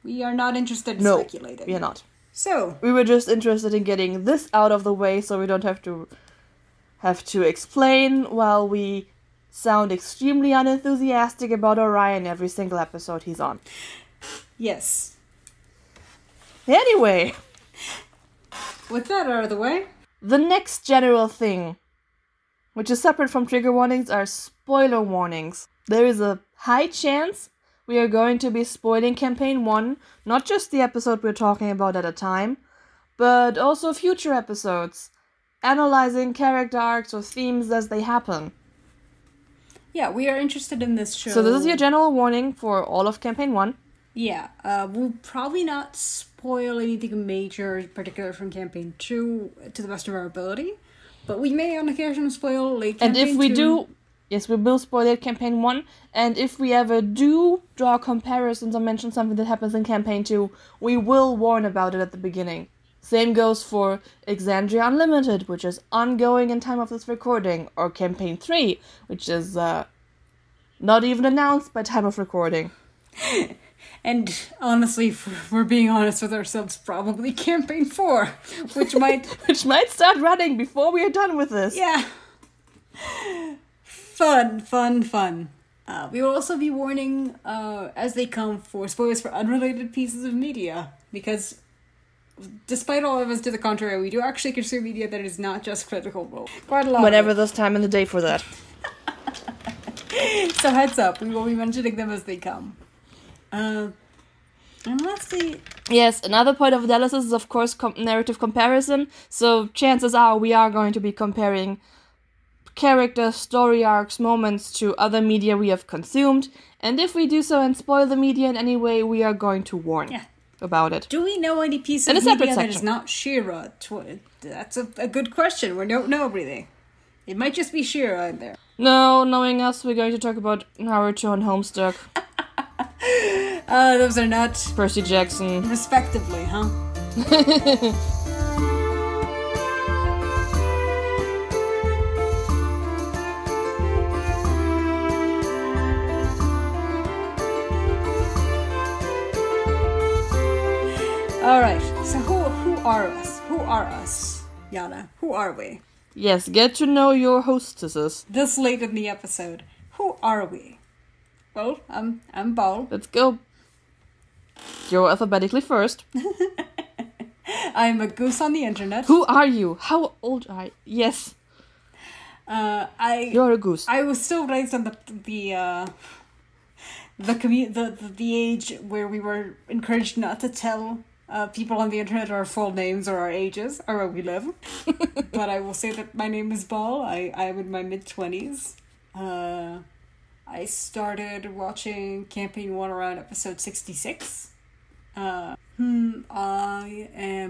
We are not interested in speculating. We are not. So we were just interested in getting this out of the way, so we don't have to explain while we sound extremely unenthusiastic about Orion every single episode he's on. Yes. Anyway, with that out of the way, the next general thing, which is separate from trigger warnings, are spoiler warnings. There is a high chance we are going to be spoiling Campaign 1, not just the episode we're talking about at a time, but also future episodes, analyzing character arcs or themes as they happen. Yeah, we are interested in this show. So this is your general warning for all of Campaign 1. Yeah, we'll probably not spoil anything major in particular from Campaign 2 to the best of our ability, but we may on occasion spoil late Campaign 2. And if we do... Yes, we will spoil it, Campaign 1, and if we ever do draw comparisons or mention something that happens in Campaign 2, we will warn about it at the beginning. Same goes for Exandria Unlimited, which is ongoing in time of this recording, or Campaign 3, which is not even announced by time of recording. And honestly, if we're being honest with ourselves, probably Campaign 4, which might... which might start running before we are done with this. Yeah. Fun. We will also be warning as they come for spoilers for unrelated pieces of media, because despite all of us to the contrary, we do actually consume media that is not just Critical Role. Quite a lot. Whenever there's time in the day for that. So heads up, we will be mentioning them as they come. And lastly... Yes, another point of analysis is, of course, narrative comparison. So chances are we are going to be comparing characters, story arcs, moments to other media we have consumed, and if we do so and spoil the media in any way, we are going to warn about it. Do we know any piece of media that is not She-Ra? That's a good question. We don't know everything. It might just be She-Ra in there. No, knowing us, we're going to talk about Naruto and Homestuck. Those are not... Percy Jackson. Respectively, huh? Alright, so who are us? Who are us, Yana? Who are we? Yes, get to know your hostesses. This late in the episode. Who are we? Well, I'm Paul. Let's go. You're alphabetically first. I'm a goose on the internet. Who are you? How old are you? Yes. You're a goose. I was still raised on the age where we were encouraged not to tell people on the internet our full names or our ages or where we live. But I will say that my name is Ball. I'm in my mid-20s. I started watching Campaign 1 around episode 66. I am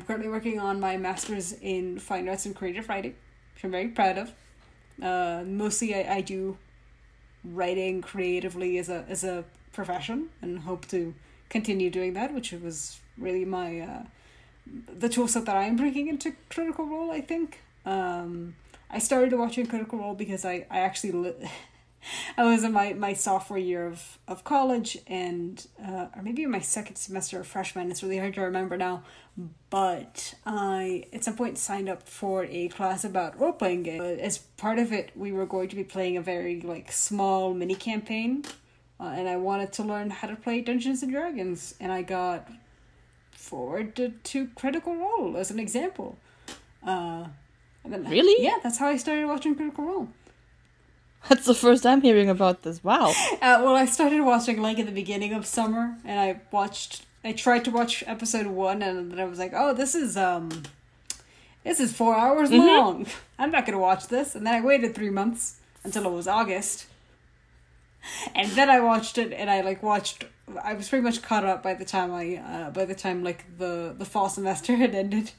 currently working on my master's in fine arts and creative writing, which I'm very proud of. Mostly I do writing creatively as a profession and hope to continue doing that, which was really my the tool set that I'm bringing into Critical Role, I think. I started watching Critical Role because I actually I was in my sophomore year of college, and or maybe my second semester of freshman. It's really hard to remember now, but I at some point signed up for a class about role-playing games. As part of it, we were going to be playing a very small mini campaign, and I wanted to learn how to play Dungeons and Dragons, and I got forward to Critical Role as an example. And then, really? Yeah, that's how I started watching Critical Role. That's the first I'm hearing about this. Wow. Well, I started watching like at the beginning of summer, and I tried to watch episode 1, and then I was like, oh, this is 4 hours long. I'm not going to watch this. And then I waited 3 months until it was August. And then I watched it, and I was pretty much caught up by the time the fall semester had ended.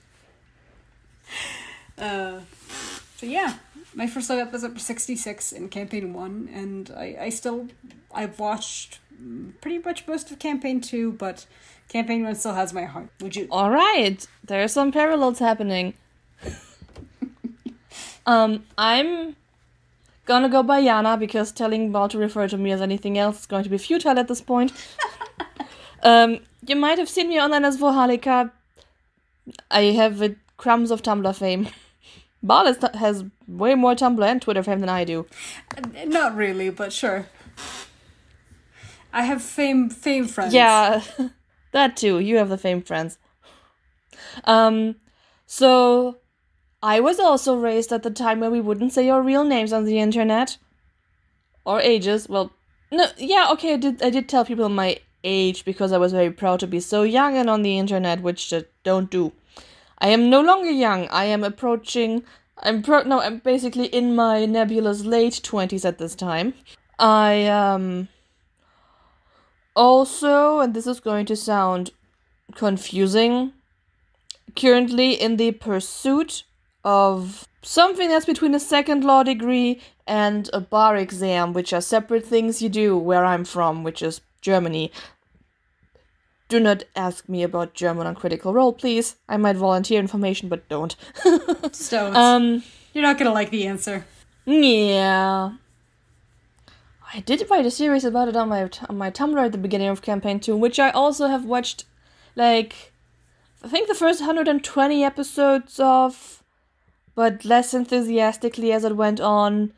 So yeah, my first live episode was 66 in Campaign 1, and I've watched pretty much most of Campaign 2, but Campaign 1 still has my heart. Would you? All right, there are some parallels happening. I'm gonna go by Yana, because telling Val to refer to me as anything else is going to be futile at this point. You might have seen me online as Vohalika. I have a crumbs of Tumblr fame. Val has way more Tumblr and Twitter fame than I do. Not really, but sure. I have fame friends. Yeah, that too. You have the fame friends. So I was also raised at the time where we wouldn't say your real names on the internet. Or ages. Well, no, yeah, okay, I did tell people my age because I was very proud to be so young and on the internet, which don't do. I am no longer young. I am approaching... I'm basically in my nebulous late 20s at this time. I, also, and this is going to sound confusing, currently in the pursuit of something that's between a second law degree and a bar exam, which are separate things you do where I'm from, which is Germany. Do not ask me about German on Critical Role, please. I might volunteer information, but don't. Just don't. You're not gonna like the answer. Yeah. I did write a series about it on my Tumblr at the beginning of Campaign 2, which I also have watched, like, I think the first 120 episodes of, but less enthusiastically as it went on,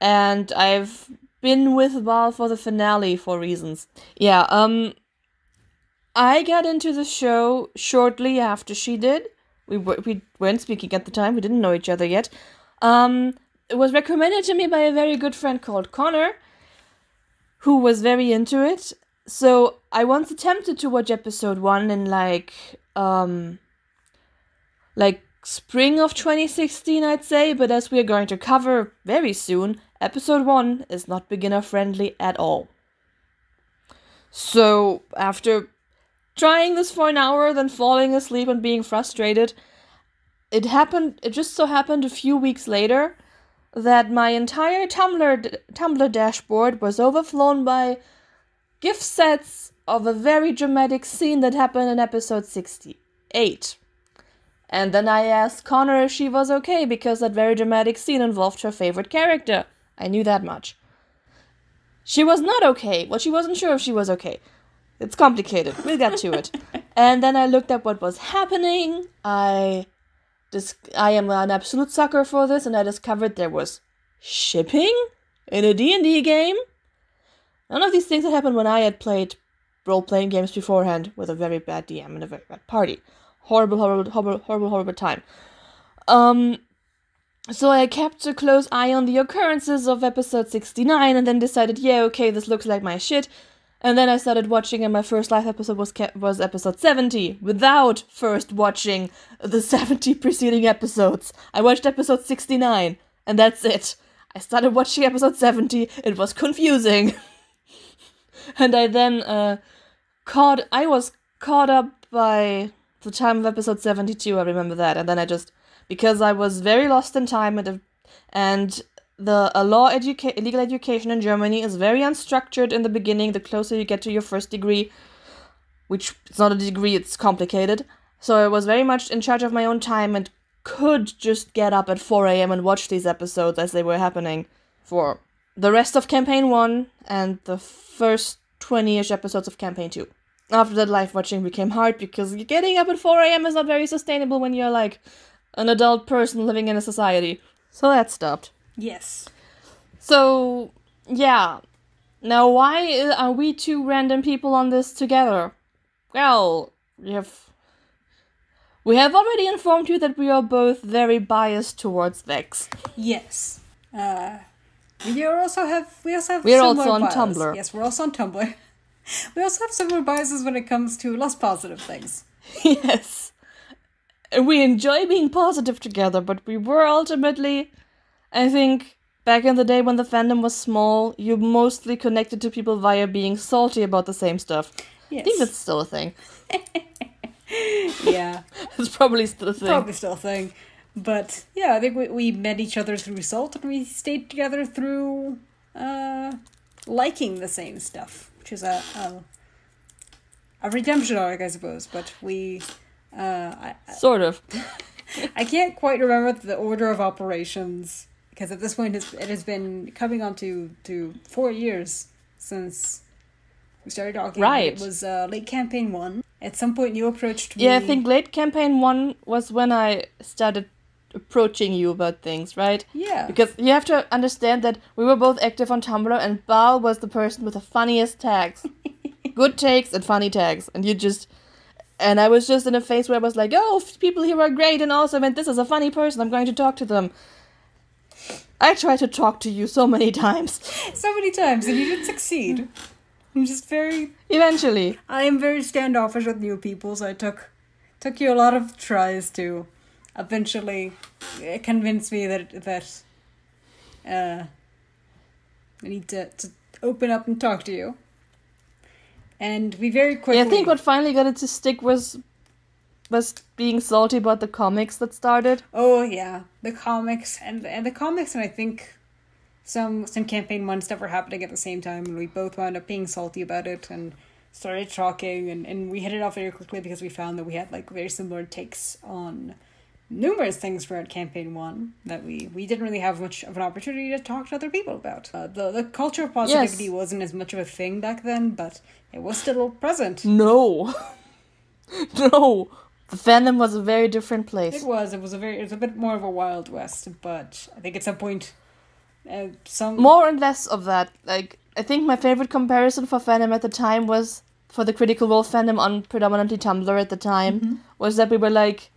and I've been with Val for the finale for reasons. Yeah, I got into the show shortly after she did. We weren't speaking at the time, we didn't know each other yet. It was recommended to me by a very good friend called Connor, who was very into it. So I once attempted to watch episode 1 in like spring of 2016, I'd say, but as we are going to cover very soon, episode 1 is not beginner friendly at all. So after trying this for an hour, then falling asleep and being frustrated, it just so happened a few weeks later that my entire Tumblr dashboard was overflown by gift sets of a very dramatic scene that happened in episode 68. And then I asked Connor if she was okay, because that very dramatic scene involved her favorite character. I knew that much. She was not okay. Well, she wasn't sure if she was okay. It's complicated. We'll get to it. And then I looked up what was happening. I am an absolute sucker for this, and I discovered there was shipping in a D&D game. None of these things had happened when I had played role-playing games beforehand with a very bad DM and a very bad party. Horrible time. So I kept a close eye on the occurrences of episode 69, and then decided, yeah, okay, this looks like my shit. And then I started watching, and my first live episode was episode 70, without first watching the 70 preceding episodes. I watched episode 69, and that's it. I started watching episode 70, it was confusing. And I then, I was caught up by the time of episode 72, I remember that, and then because I was very lost in time, and illegal education in Germany is very unstructured in the beginning, the closer you get to your first degree, which it's not a degree, it's complicated, so I was very much in charge of my own time and could just get up at 4 a.m. and watch these episodes as they were happening for the rest of Campaign 1 and the first 20-ish episodes of Campaign 2. After that, live watching became hard because getting up at 4 a.m. is not very sustainable when you're like an adult person living in a society. So that stopped. Yes. So, yeah. Now, why are we two random people on this together? Well, we have We have already informed you that we are both very biased towards Vex. Yes. We're also on Tumblr. Yes, we're also on Tumblr. We also have similar biases when it comes to less positive things. Yes. We enjoy being positive together, but we were ultimately, I think, back in the day when the fandom was small, you mostly connected to people via being salty about the same stuff. Yes. I think that's still a thing. Yeah. It's probably still a thing. Probably still a thing. But, yeah, I think we met each other through salt, and we stayed together through liking the same stuff, which is a redemption arc, I suppose, but we... sort of. I can't quite remember the order of operations, because at this point it has been coming on to 4 years since we started talking. Right. It was late Campaign 1. At some point you approached me... Yeah, I think late Campaign 1 was when I started approaching you about things, right? Yeah. Because you have to understand that we were both active on Tumblr, and Bao was the person with the funniest tags. Good takes and funny tags. And you just... And I was just in a phase where I was like, oh, people here are great, and also, and this is a funny person, I'm going to talk to them. I tried to talk to you so many times. So many times, and you didn't succeed. I'm just very... Eventually. I am very standoffish with new people, so I took you a lot of tries to eventually convince me that I need to open up and talk to you. And we very quickly... Yeah, I think what finally got it to stick was being salty about the comics that started. Oh, yeah. The comics. And the comics, and I think some Campaign 1 stuff were happening at the same time. And we both wound up being salty about it and started talking. And we hit it off very quickly because we found that we had like very similar takes on numerous things throughout Campaign 1 that we didn't really have much of an opportunity to talk to other people about. The culture of positivity wasn't as much of a thing back then, but... It was still present. No. No. The fandom was a very different place. It was. It was a bit more of a Wild West, but I think at some point... More and less of that. Like, I think my favorite comparison for fandom at the time was... For the Critical Role fandom on predominantly Tumblr at the time... Mm-hmm. Was that we were like...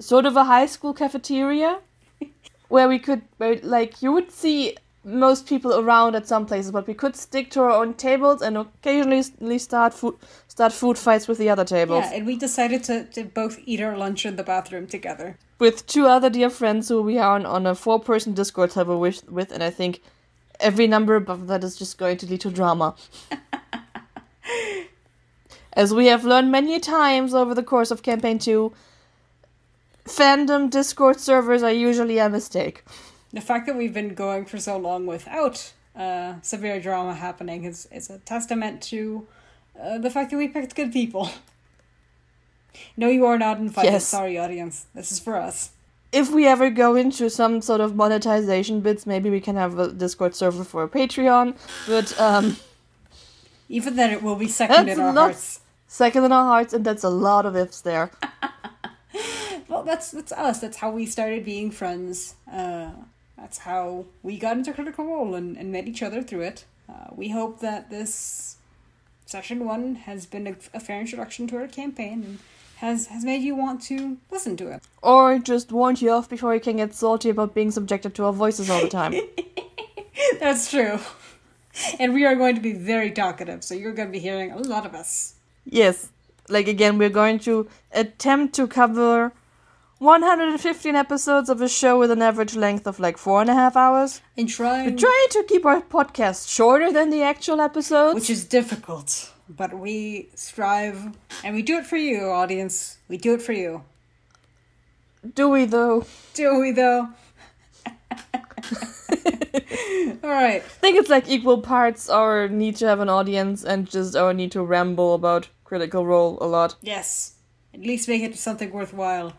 Sort of a high school cafeteria. Where we could... Like, you would see... most people around at some places, but we could stick to our own tables and occasionally start food fights with the other tables. Yeah, and we decided to both eat our lunch in the bathroom together. With two other dear friends who we are on a 4-person Discord server with, and I think every number above that is just going to lead to drama. As we have learned many times over the course of Campaign 2, fandom Discord servers are usually a mistake. The fact that we've been going for so long without severe drama happening is a testament to the fact that we picked good people. No, you are not invited. Yes. Sorry, audience. This is for us. If we ever go into some sort of monetization bits, maybe we can have a Discord server for a Patreon. But even then, it will be second in our hearts. Second in our hearts, and that's a lot of ifs there. Well, that's us. That's how we started being friends. That's how we got into Critical Role and met each other through it. We hope that this session 1 has been a fair introduction to our campaign and has made you want to listen to it. Or just warned you off before you can get salty about being subjected to our voices all the time. That's true. And we are going to be very talkative, so you're going to be hearing a lot of us. Yes. Like, again, we're going to attempt to cover... 115 episodes of a show with an average length of like 4.5 hours. And we're trying to keep our podcast shorter than the actual episodes. Which is difficult, but we strive. And we do it for you, audience. We do it for you. Do we, though? Do we, though? Alright. I think it's like equal parts our need to have an audience and just our need to ramble about Critical Role a lot. Yes. At least make it something worthwhile.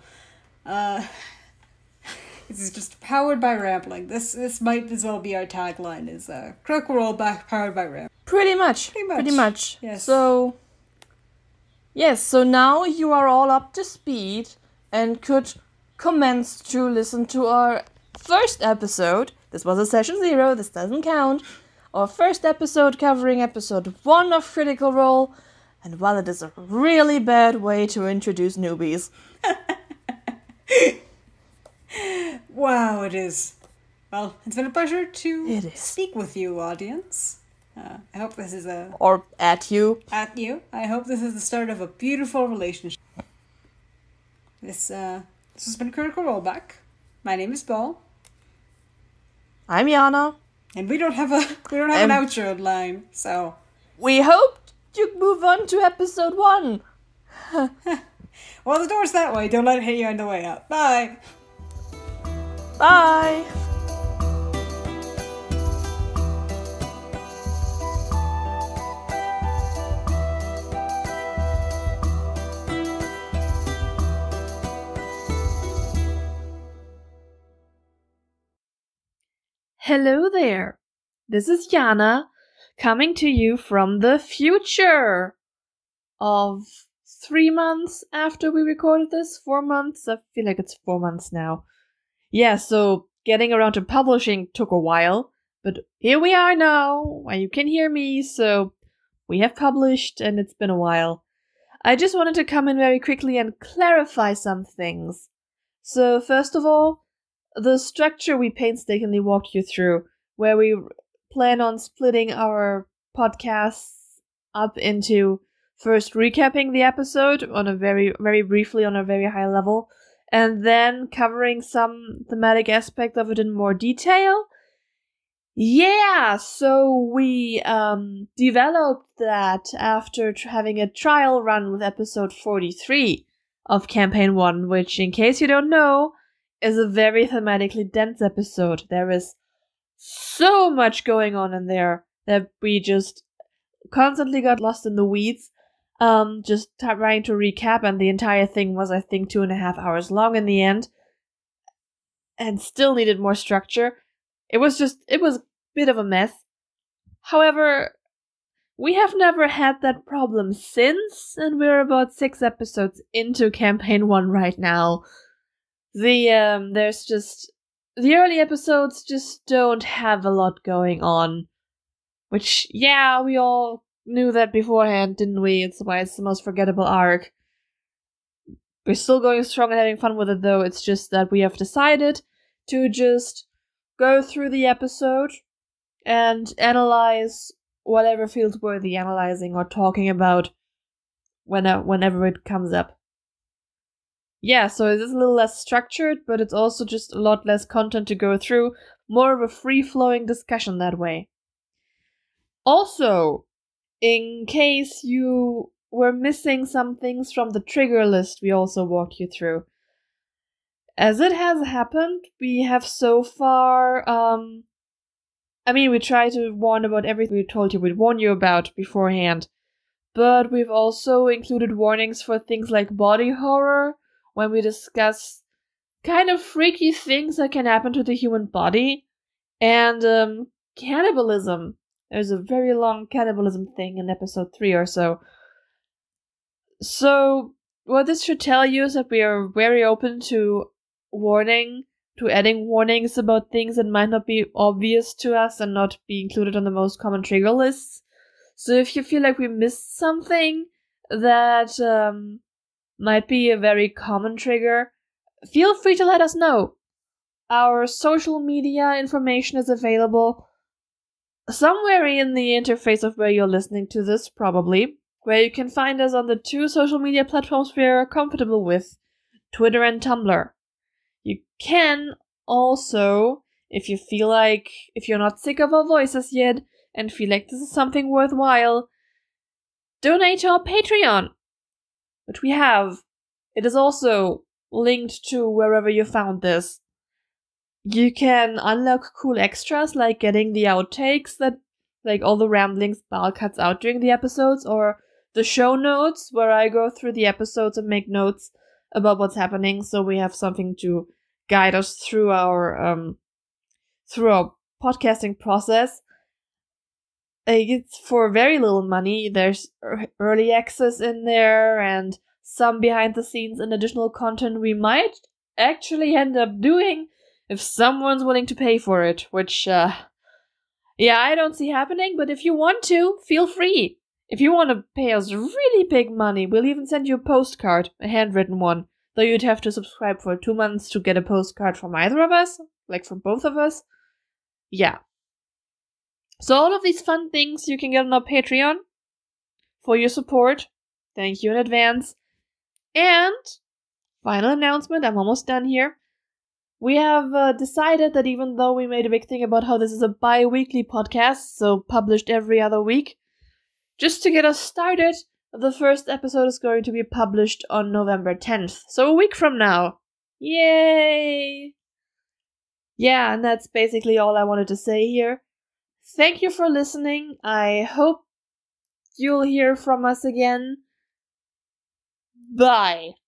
This is just powered by rambling. This might as well be our tagline, is Critical Rollback powered by rambling. Pretty much. Yes. So so now you are all up to speed and could commence to listen to our first episode. This was a session 0, this doesn't count. Our first episode covering episode 1 of Critical Role. And while it is a really bad way to introduce newbies. Wow, it is. Well, it's been a pleasure to speak with you, audience. I hope this is a... Or at you. At you. I hope this is the start of a beautiful relationship. This has been Critical Rollback. My name is Bo. I'm Yana. And we don't have an outro line, so... We hoped you'd move on to episode 1. Well, the door's that way. Don't let it hit you on the way out. Bye. Bye. Hello there, this is Yana, coming to you from the future of 3 months after we recorded this, 4 months, I feel like it's 4 months now. Yeah, so getting around to publishing took a while, but here we are now, and you can hear me, so we have published and it's been a while. I just wanted to come in very quickly and clarify some things. So first of all, the structure we painstakingly walked you through, where we plan on splitting our podcasts up into first recapping the episode on a very briefly on a very high level, and then covering some thematic aspect of it in more detail. Yeah, so we developed that after having a trial run with episode 43 of Campaign 1, which, in case you don't know, is a very thematically dense episode. There is so much going on in there that we just constantly got lost in the weeds, just trying to recap, and the entire thing was, I think, 2.5 hours long in the end, and still needed more structure. It was a bit of a mess. However, we have never had that problem since, and we're about 6 episodes into Campaign 1 right now. The early episodes just don't have a lot going on, which, yeah, we all knew that beforehand, didn't we? It's why it's the most forgettable arc. We're still going strong and having fun with it, though. It's just that we have decided to just go through the episode and analyze whatever feels worthy analyzing or talking about whenever it comes up. Yeah, so it is a little less structured, but it's also just a lot less content to go through. More of a free-flowing discussion that way. Also, in case you were missing some things from the trigger list we also walked you through. As it has happened, we have so far... we try to warn about everything we told you we'd warn you about beforehand. But we've also included warnings for things like body horror, when we discuss kind of freaky things that can happen to the human body, and cannibalism. There's a very long cannibalism thing in episode 3 or so. So what this should tell you is that we are very open to adding warnings about things that might not be obvious to us and not be included on the most common trigger lists. So if you feel like we missed something that... might be a very common trigger, feel free to let us know. Our social media information is available somewhere in the interface of where you're listening to this, probably, where you can find us on the 2 social media platforms we are comfortable with, Twitter and Tumblr. You can also, if you feel like, if you're not sick of our voices yet, and feel like this is something worthwhile, donate to our Patreon. Which we have. It is also linked to wherever you found this. You can unlock cool extras like getting the outtakes that, like all the ramblings Baal cuts out during the episodes, or the show notes where I go through the episodes and make notes about what's happening, so we have something to guide us through our podcasting process. It's for very little money. There's early access in there and some behind the scenes and additional content we might actually end up doing if someone's willing to pay for it, which I don't see happening, but if you want to, feel free. If you want to pay us really big money, we'll even send you a postcard, a handwritten one. Though you'd have to subscribe for 2 months to get a postcard from either of us, like from both of us. Yeah. So all of these fun things you can get on our Patreon for your support. Thank you in advance. And, final announcement, I'm almost done here. We have decided that even though we made a big thing about how this is a bi-weekly podcast, so published every other week, just to get us started, the first episode is going to be published on November 10th, so a week from now. Yay! Yeah, and that's basically all I wanted to say here. Thank you for listening. I hope you'll hear from us again. Bye!